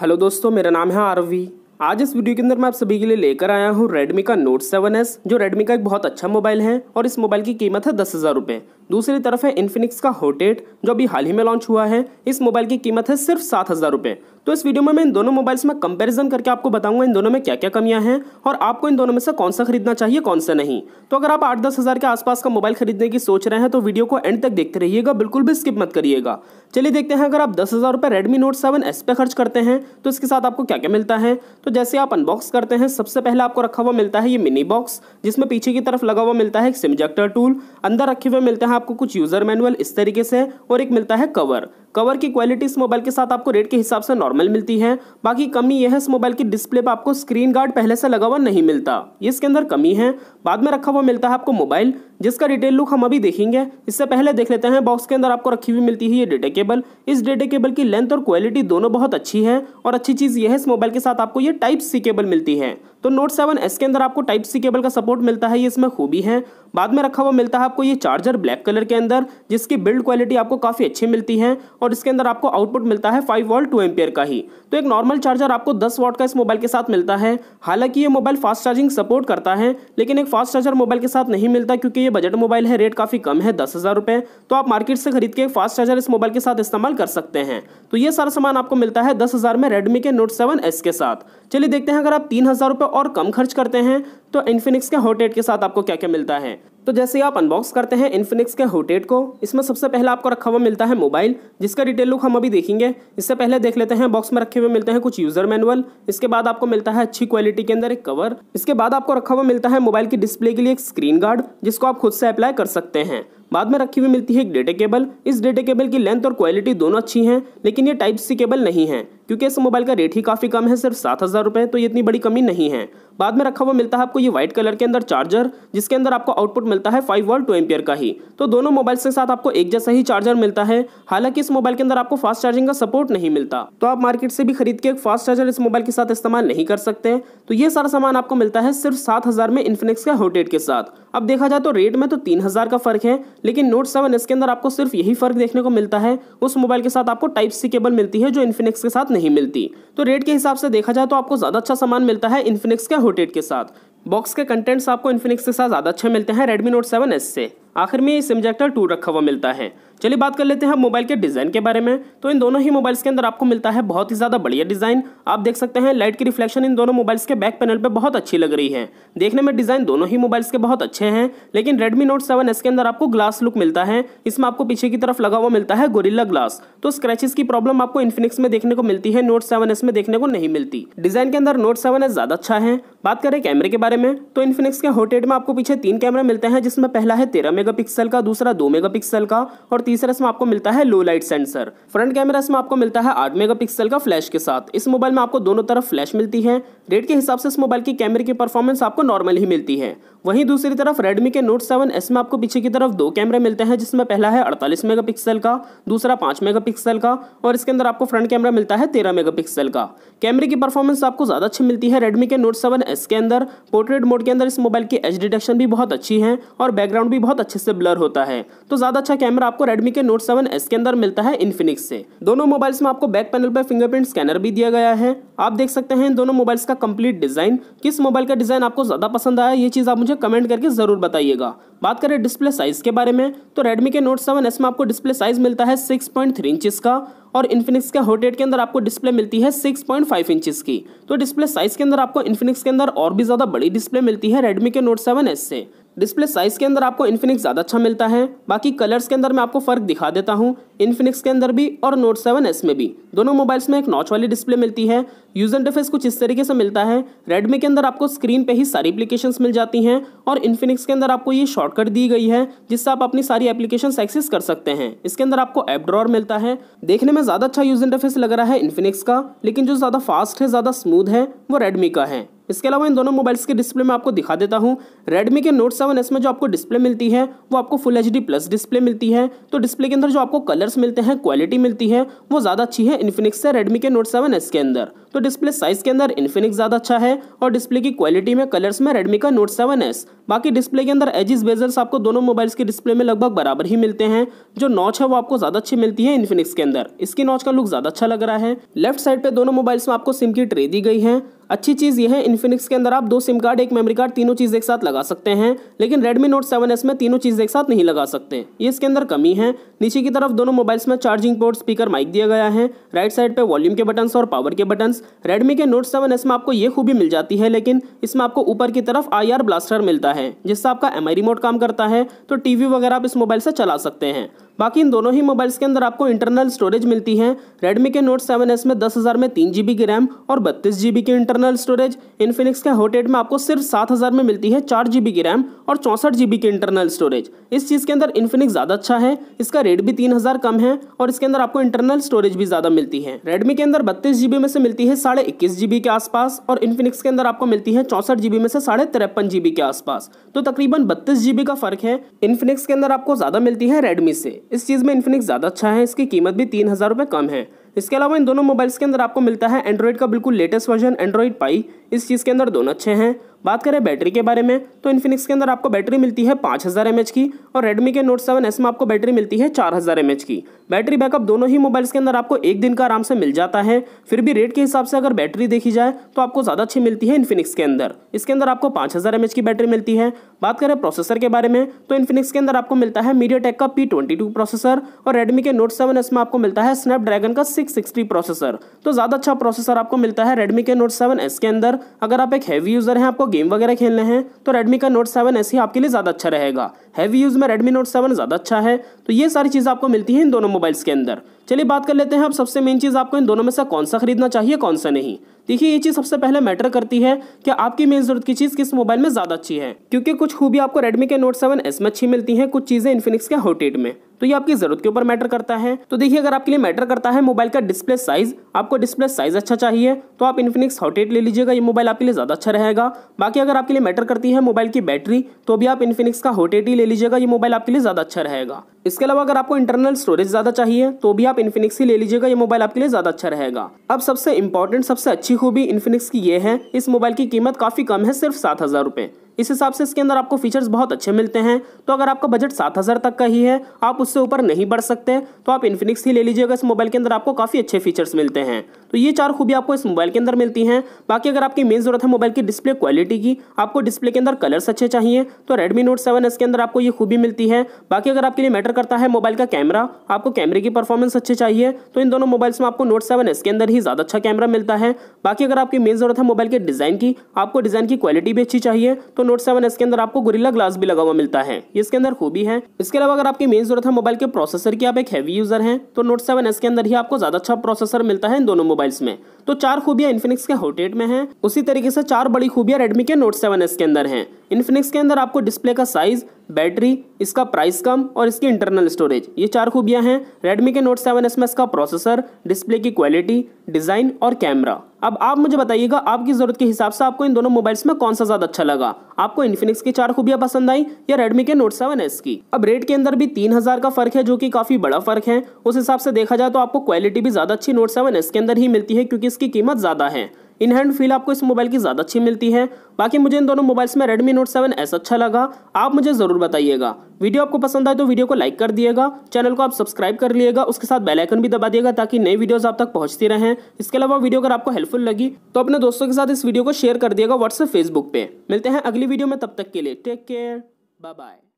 Hello दोस्तों, मेरा नाम है आरवी। आज इस वीडियो के अंदर मैं आप सभी के लिए लेकर आया हूँ रेडमी का नोट 7S, जो रेडमी का एक बहुत अच्छा मोबाइल है और इस मोबाइल की कीमत है 10,000 रुपये। दूसरी तरफ है इन्फिनिक्स का हॉट 8 जो अभी हाल ही में लॉन्च हुआ है। इस मोबाइल की कीमत है सिर्फ 7,000 रुपये। तो इस वीडियो में मैं इन दोनों मोबाइल्स में कंपैरिजन करके आपको बताऊंगा इन दोनों में क्या क्या कमियां हैं और आपको इन दोनों में से कौन सा खरीदना चाहिए कौन सा नहीं। तो अगर आप 8-10 हज़ार के आसपास का मोबाइल खरीदने की सोच रहे हैं तो वीडियो को एंड तक देखते रहिएगा, बिल्कुल भी स्किप मत करिएगा। चलिए देखते हैं, अगर आप 10,000 रुपये रेडमी नोट 7S पे खर्च करते हैं तो इसके साथ आपको क्या क्या मिलता है। तो जैसे आप अनबॉक्स करते हैं, सबसे पहले आपको रखा हुआ मिलता है ये मिनी बॉक्स, जिसमें पीछे की तरफ लगा हुआ मिलता है एक सिम इजेक्टर टूल। अंदर रखे हुए मिलते हैं आपको कुछ यूजर मैनुअल इस तरीके से, और एक मिलता है कवर। कवर की क्वालिटी इस मोबाइल के साथ आपको रेट के हिसाब से नॉर्मल मिलती है। बाकी कमी यह है, इस मोबाइल की डिस्प्ले पर आपको स्क्रीन गार्ड पहले से लगा हुआ नहीं मिलता, ये इसके अंदर कमी है। बाद में रखा हुआ मिलता है आपको मोबाइल, जिसका डिटेल लुक हम अभी देखेंगे। इससे पहले देख लेते हैं, बॉक्स के अंदर आपको रखी हुई मिलती है ये डेटा केबल। इस डेटा केबल की लेंथ और क्वालिटी दोनों बहुत अच्छी है, और अच्छी चीज़ यह है इस मोबाइल के साथ आपको ये टाइप-C केबल मिलती है। तो नोट 7S के अंदर आपको टाइप-C केबल का सपोर्ट मिलता है, ये इसमें खूबी है। बाद में रखा हुआ मिलता है आपको ये चार्जर ब्लैक कलर के अंदर, जिसकी बिल्ड क्वालिटी आपको काफ़ी अच्छी मिलती है, और इसके अंदर आपको आउटपुट मिलता है 5 वोल्ट 2 एम्पियर का ही। तो एक नॉर्मल चार्जर आपको 10 वाट का इस मोबाइल के साथ मिलता है। हालांकि ये मोबाइल फास्ट चार्जिंग सपोर्ट करता है, लेकिन एक फास्ट चार्जर मोबाइल के साथ नहीं मिलता क्योंकि ये बजट मोबाइल है, रेट काफ़ी कम है 10,000 रुपये। तो आप मार्केट से खरीद के एक फास्ट चार्जर इस मोबाइल के साथ इस्तेमाल कर सकते हैं। तो ये सारा सामान आपको मिलता है 10,000 में रेडमी के नोट 7S के साथ। चलिए देखते हैं, अगर आप 3,000 रुपये और कम खर्च करते हैं तो इन्फिनिक्स के हॉट 8 के साथ आपको क्या क्या मिलता है। तो जैसे आप अनबॉक्स करते हैं इन्फिनिक्स के हॉट 8 को, इसमें सबसे पहले आपको रखा हुआ मिलता है मोबाइल, जिसका डिटेल लुक हम अभी देखेंगे। इससे पहले देख लेते हैं, बॉक्स में रखे हुए मिलते हैं कुछ यूजर मैनुअल। इसके बाद आपको मिलता है अच्छी क्वालिटी के अंदर एक कवर। इसके बाद आपको रखा हुआ मिलता है मोबाइल की डिस्प्ले के लिए एक स्क्रीन गार्ड, जिसको आप खुद से अप्लाई कर सकते हैं। बाद में रखी हुई मिलती है एक डेटा केबल। इस डेटा केबल की लेंथ और क्वालिटी दोनों अच्छी हैं, लेकिन ये टाइप-C केबल नहीं है क्योंकि इस मोबाइल का रेट ही काफ़ी कम है, सिर्फ 7,000 रुपये। तो ये इतनी बड़ी कमी नहीं है। बाद में रखा हुआ मिलता है आपको ये व्हाइट कलर के अंदर चार्जर, जिसके अंदर आपको आउटपुट मिलता है 5 वोल्ट 2 एम्पियर का ही। तो दोनों मोबाइल्स के साथ आपको एक जैसा ही चार्जर मिलता है। हालांकि इस मोबाइल के अंदर आपको फास्ट चार्जिंग का सपोर्ट नहीं मिलता, तो आप मार्केट से भी खरीद के एक फास्ट चार्जर इस मोबाइल के साथ इस्तेमाल नहीं कर सकते। तो ये सारा सामान आपको मिलता है सिर्फ 7,000 में इन्फिनिक्स का हॉट 8 के साथ। अब देखा जाए तो रेट में तो 3,000 का फर्क है, लेकिन नोट 7S के अंदर आपको सिर्फ यही फर्क देखने को मिलता है। उस मोबाइल के साथ आपको टाइप-C केबल मिलती है जो इन्फिनिक्स के साथ नहीं मिलती। तो रेट के हिसाब से देखा जाए तो आपको ज़्यादा अच्छा सामान मिलता है इन्फिनिक्स के हॉट 8 के साथ। बॉक्स के कंटेंट्स आपको इन्फिनिक्स के साथ ज़्यादा अच्छे मिलते हैं रेडमी नोट 7S से। आखिर में ये सिम इजेक्टर टूल रखा हुआ मिलता है। चलिए बात कर लेते हैं मोबाइल के डिज़ाइन के बारे में। तो इन दोनों ही मोबाइल्स के अंदर आपको मिलता है बहुत ही ज़्यादा बढ़िया डिज़ाइन। आप देख सकते हैं लाइट की रिफ्लेक्शन इन दोनों मोबाइल्स के बैक पैनल पे बहुत अच्छी लग रही है। देखने में डिज़ाइन दोनों ही मोबाइल्स के बहुत अच्छे हैं, लेकिन रेडमी नोट 7S के अंदर आपको ग्लास लुक मिलता है। इसमें आपको पीछे की तरफ लगा हुआ मिलता है गोरिल्ला ग्लास। तो स्क्रैचेस की प्रॉब्लम आपको इन्फिनिक्स में देखने को मिलती है, नोट 7S में देखने को नहीं मिलती। डिज़ाइन के अंदर नोट 7S ज़्यादा अच्छा है। बात करें कैमरे के बारे में, तो इन्फिनिक्स के हॉट 8 में आपको पीछे 3 कैमरे मिलते हैं, जिसमें पहला है 13 मेगापिक्सल का, दूसरा 2 मेगापिक्सल का, और तीसरा इसमें आपको मिलता है low light sensor. Front camera इसमें आपको मिलता है 8 मेगापिक्सल का फ्लैश के साथ। इस मोबाइल में आपको दोनों तरफ फ्लैश मिलती है। रेट के हिसाब से इस मोबाइल की कैमरे की परफॉर्मेंस आपको नॉर्मल ही मिलती है। वहीं दूसरी तरफ रेडमी के नोट 7S में आपको पीछे की तरफ 2 कैमरे मिलते हैं, जिसमें पहला है 48 मेगापिक्सल का, दूसरा 5 मेगापिक्सल का, और इसके अंदर आपको फ्रंट कैमरा मिलता है 13 मेगापिक्सल का। कैमरे की परफॉर्मेंस आपको ज़्यादा अच्छी मिलती है रेडमी के नोट 7S के अंदर। पोर्ट्रेट मोड के अंदर इस मोबाइल की एज डिटेक्शन भी बहुत अच्छी है, और बैकग्राउंड भी बहुत अच्छे से ब्लर होता है। तो ज़्यादा अच्छा कैमरा आपको रेडमी के नोट 7S के अंदर मिलता है इन्फिनिक्स से। दोनों मोबाइल्स में आपको बैक पैनल पर फिंगरप्रिंट स्कैनर भी दिया गया है। आप देख सकते हैं इन दोनों मोबाइल्स का कंप्लीट डिज़ाइन। किस मोबाइल का डिज़ाइन आपको ज़्यादा पसंद आया, ये चीज़ आप मुझे कमेंट करके ज़रूर बताइएगा। बात करें डिस्प्ले साइज़ के बारे में, तो रेडमी के नोट 7S में आपको डिस्प्ले साइज़ मिलता है 6.3 इंचेस का, और इन्फिनिक्स के हॉट 8 के अंदर आपको डिस्प्ले मिलती है 6.5 इंचेस की। तो डिस्प्ले साइज़ के अंदर आपको इन्फिनिक्स के अंदर और भी ज़्यादा बड़ी डिस्प्ले मिलती है रेडमी के नोट 7S से। डिस्प्ले साइज़ के अंदर आपको इन्फिनिक्स ज़्यादा अच्छा मिलता है। बाकी कलर्स के अंदर मैं आपको फ़र्क दिखा देता हूँ, इन्फिनिक्स के अंदर भी और नोट 7S में भी दोनों मोबाइल्स में एक नॉच वाली डिस्प्ले मिलती है। यूजर इंटरफेस कुछ इस तरीके से मिलता है। रेडमी के अंदर आपको स्क्रीन पे ही सारी एप्लीकेशंस मिल जाती हैं, और इन्फिनिक्स के अंदर आपको ये शॉर्टकट दी गई है जिससे आप अपनी सारी एप्लीकेशंस एक्सेस कर सकते हैं। इसके अंदर आपको ऐप ड्रॉअर मिलता है। देखने में ज़्यादा अच्छा यूजर इंटरफेस लग रहा है इन्फिनिक्स का, लेकिन जो ज़्यादा फास्ट है, ज़्यादा स्मूथ है, वो रेडमी का है। इसके अलावा इन दोनों मोबाइल्स के डिस्प्ले में आपको दिखा देता हूँ। रेडमी के नोट 7S में जो आपको डिस्प्ले मिलती है वो आपको फुल एचडी प्लस डिस्प्ले मिलती है। तो डिस्प्ले के अंदर जो आपको कलर्स मिलते हैं, क्वालिटी मिलती है, वो ज़्यादा अच्छी है इन्फिनिक्स से रेडमी के नोट 7S के अंदर। तो डिस्प्ले साइज के अंदर इन्फिनिक्स ज़्यादा अच्छा है और डिस्प्ले की क्वालिटी में, कलर्स में रेडमी का नोट 7S। बाकी डिस्प्ले के अंदर एजिस बेजल्स आपको दोनों मोबाइल्स के डिस्प्ले में लगभग बराबर ही मिलते हैं। जो नॉच है वो आपको ज़्यादा अच्छी मिलती है इन्फिनिक्स के अंदर, इसकी नॉच का लुक ज़्यादा अच्छा लग रहा है। लेफ्ट साइड पे दोनों मोबाइल्स में आपको सिम की ट्रे दी गई है। अच्छी चीज़ यह है इन्फिनिक्स के अंदर आप 2 सिम कार्ड, 1 मेमोरी कार्ड, तीनों चीज़ एक साथ लगा सकते हैं, लेकिन रेडमी नोट 7S में तीनों चीज़ एक साथ नहीं लगा सकते, ये इसके अंदर कमी है। नीचे की तरफ दोनों मोबाइल्स में चार्जिंग पोर्ट, स्पीकर, माइक दिया गया है। राइट साइड पे वॉल्यूम के बटन्स और पावर के बटन्स। रेडमी के नोट 7S में आपको ये खूबी मिल जाती है, लेकिन इसमें आपको ऊपर की तरफ IR ब्लास्टर मिलता है जिससे आपका MI रिमोट काम करता है, तो TV वगैरह आप इस मोबाइल से चला सकते हैं। बाकी इन दोनों ही मोबाइल्स के अंदर आपको इंटरनल स्टोरेज मिलती है। रेडमी के नोट 7S में 10,000 में 3 GB की रैम और 32 GB की इंटरनल स्टोरेज। इन्फिनिक्स के हॉट 8 में आपको सिर्फ 7,000 में मिलती है 4 GB की रैम और 64 GB की इंटरनल स्टोरेज। इस चीज़ के अंदर इन्फिनिक्स ज़्यादा अच्छा है, इसका रेट भी 3,000 कम है और इसके अंदर आपको इंटरनल स्टोरेज भी ज़्यादा मिलती है। रेडमी के अंदर 32 GB में से मिलती है 21.5 GB के आसपास और इन्फिनिक्स के अंदर आपको मिलती है 64 GB में से 53.5 GB के आसपास, तो तकरीबन 32 GB का फ़र्क है। इन्फिनिक्स के अंदर आपको ज़्यादा मिलती है रेडमी से, इस चीज़ में इन्फिनिक्स ज़्यादा अच्छा है, इसकी कीमत भी 3,000 रुपये कम है। इसके अलावा इन दोनों मोबाइल्स के अंदर आपको मिलता है एंड्रॉइड का बिल्कुल लेटेस्ट वर्जन एंड्रॉइड पाई, इस चीज़ के अंदर दोनों अच्छे हैं। बात करें बैटरी के बारे में तो इन्फिनिक्स के अंदर आपको बैटरी मिलती है 5000 mAh की और रेडमी के नोट 7S में आपको बैटरी मिलती है 4000 mAh की। बैटरी बैकअप दोनों ही मोबाइल्स के अंदर आपको 1 दिन का आराम से मिल जाता है। फिर भी रेट के हिसाब से अगर बैटरी देखी जाए तो आपको ज़्यादा अच्छी मिलती है इन्फिनिक्स के अंदर, इसके अंदर आपको 5000 mAh की बैटरी मिलती है। बात करें प्रोसेसर के बारे में तो इन्फिनिक्स के अंदर आपको मिलता है मीडियाटेक का P22 प्रोसेसर और रेडमी के नोट 7S में आपको मिलता है स्नैपड्रैगन का 660 प्रोसेसर। तो ज़्यादा अच्छा प्रोसेसर आपको मिलता है रेडमी के नोट 7S के अंदर। अगर आप एक हैवी यूज़र हैं, आपको गेम वगैरह खेलने हैं, तो रेडमी का नोट 7S ही आपके लिए ज़्यादा अच्छा रहेगा। हैवी यूज़ में रेडमी नोट 7 ज़्यादा अच्छा है। तो ये सारी चीज़ें आपको मिलती हैं इन दोनों मोबाइल्स के अंदर। चलिए बात कर लेते हैं अब सबसे मेन चीज़, आपको इन दोनों में से कौन सा खरीदना चाहिए, कौन सा नहीं। देखिए, ये चीज़ सबसे पहले मैटर करती है कि आपकी मेन ज़रूरत की चीज़ किस मोबाइल में ज़्यादा अच्छी है, क्योंकि कुछ खूबी आपको रेडमी के नोट 7S में अच्छी मिलती हैं, कुछ चीज़ें इन्फिनिक्स के हॉट 8 में। तो ये आपकी ज़रूरत के ऊपर मैटर करता है। तो देखिए, अगर आपके लिए मैटर करता है मोबाइल का डिस्प्ले साइज़, आपको डिस्प्ले साइज़ अच्छा चाहिए तो आप इन्फिनिक्स हॉट 8 ले लीजिएगा, ये मोबाइल आपके लिए ज़्यादा अच्छा रहेगा। बाकी अगर आपके लिए मैटर करती है मोबाइल की बैटरी तो भी आप इन्फिनिक्स का हॉट 8 ही ले लीजिएगा, ये मोबाइल आपके लिए ज़्यादा अच्छा रहेगा। इसके अलावा अगर आपको इंटरनल स्टोरेज ज़्यादा चाहिए तो भी आप इन्फिनिक्स ही ले लीजिएगा, ये मोबाइल आपके लिए ज़्यादा अच्छा रहेगा। अब सबसे इंपॉर्टेंट, सबसे अच्छी खूबी इन्फिनिक्स की ये है, इस मोबाइल की कीमत काफ़ी कम है, सिर्फ 7,000 रुपये। इस हिसाब से इसके अंदर आपको फीचर्स बहुत अच्छे मिलते हैं। तो अगर आपका बजट 7,000 तक का ही है, आप उससे ऊपर नहीं बढ़ सकते, तो आप इन्फिनिक्स ही ले लीजिएगा, इस मोबाइल के अंदर आपको काफ़ी अच्छे फीचर्स मिलते हैं। तो ये 4 खूबी आपको इस मोबाइल के अंदर मिलती हैं। बाकी अगर आपकी मेन ज़रूरत है मोबाइल की डिस्प्ले क्वालिटी की, आपको डिस्प्ले के अंदर कलर्स अच्छे चाहिए, तो रेडमी नोट 7S के अंदर आपको ये खूबी मिलती है। बाकी अगर आपके लिए मैटर करता है मोबाइल का कैमरा, आपको कैमरे की परफॉर्मेंस अच्छी चाहिए, तो इन दोनों मोबाइल्स में आपको नोट 7S के अंदर ही ज़्यादा अच्छा कैमरा मिलता है। बाकी अगर आपकी मेन ज़रूरत है मोबाइल के डिज़ाइन की, आपको डिज़ाइन की क्वालिटी भी अच्छी चाहिए, तो नोट 7S के अंदर आपको गोरिल्ला ग्लास भी लगा हुआ मिलता है, ये इसके अंदर खूबी है। इसके अलावा अगर आपकी मेन ज़रूरत है मोबाइल के प्रोसेसर की, आप एक हैवी यूज़र हैं, तो नोट 7S के अंदर ही आपको ज़्यादा अच्छा प्रोसेसर मिलता है इन दोनों मोबाइल्स में। तो 4 खूबियाँ इन्फिनिक्स के हॉट 8 में हैं। उसी तरीके से 4 बड़ी खूबियाँ रेडमी के नोट 7S के अंदर हैं। इन्फिनिक्स के अंदर आपको डिस्प्ले का साइज़, बैटरी, इसका प्राइस कम और इसकी इंटरनल स्टोरेज, ये 4 खूबियाँ हैं। रेडमी के नोट 7S में इसका प्रोसेसर, डिस्प्ले की क्वालिटी, डिज़ाइन और कैमरा। अब आप मुझे बताइएगा आपकी ज़रूरत के हिसाब से आपको इन दोनों मोबाइल्स में कौन सा ज़्यादा अच्छा लगा। आपको इन्फिनिक्स की 4 खूबियाँ पसंद आई या रेडमी के नोट 7S की। अब रेट के अंदर भी 3,000 का फ़र्क है, जो कि काफ़ी बड़ा फ़र्क है। उस हिसाब से देखा जाए तो आपको क्वालिटी भी ज़्यादा अच्छी नोट 7S के अंदर ही मिलती है, क्योंकि इसकी कीमत ज़्यादा है। इन हैंड फील आपको इस मोबाइल की ज़्यादा अच्छी मिलती है। बाकी मुझे इन दोनों मोबाइल्स में रेडमी नोट 7S अच्छा लगा, आप मुझे ज़रूर बताइएगा। वीडियो आपको पसंद आए तो वीडियो को लाइक कर दिएगा, चैनल को आप सब्सक्राइब कर लीजिएगा, उसके साथ बेल आइकन भी दबा दिएगा ताकि नई वीडियोस आप तक पहुंचती रहें। इसके अलावा वीडियो अगर आपको हेल्पफुल लगी तो अपने दोस्तों के साथ इस वीडियो को शेयर कर दिएगा व्हाट्सएप, फेसबुक पे। मिलते हैं अगली वीडियो में, तब तक के लिए टेक केयर, बाय बाय।